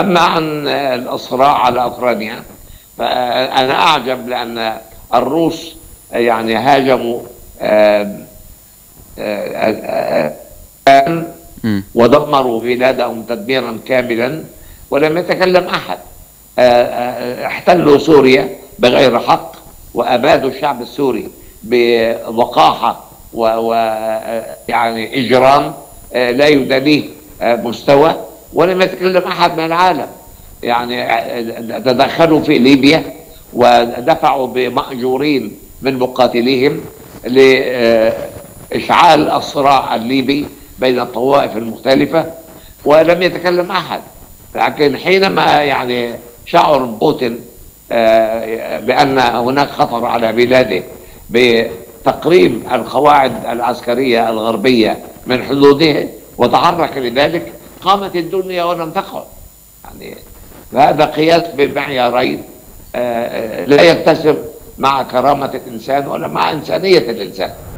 أما عن الإصرار على أوكرانيا فأنا أعجب، لأن الروس يعني هاجموا ودمروا بلادهم تدميرا كاملا ولم يتكلم أحد. احتلوا سوريا بغير حق وأبادوا الشعب السوري بوقاحة ويعني إجرام لا يدانيه مستوى، ولم يتكلم أحد من العالم. يعني تدخلوا في ليبيا ودفعوا بمأجورين من مقاتليهم لإشعال الصراع الليبي بين الطوائف المختلفة ولم يتكلم أحد. لكن حينما يعني شعر بوتين بأن هناك خطر على بلاده بتقريب القواعد العسكرية الغربية من حدوده وتحرك لذلك، قامت الدنيا ولم تقعد. يعني هذا قياس بمعيارين لا يتسم مع كرامة الإنسان ولا مع إنسانية الإنسان.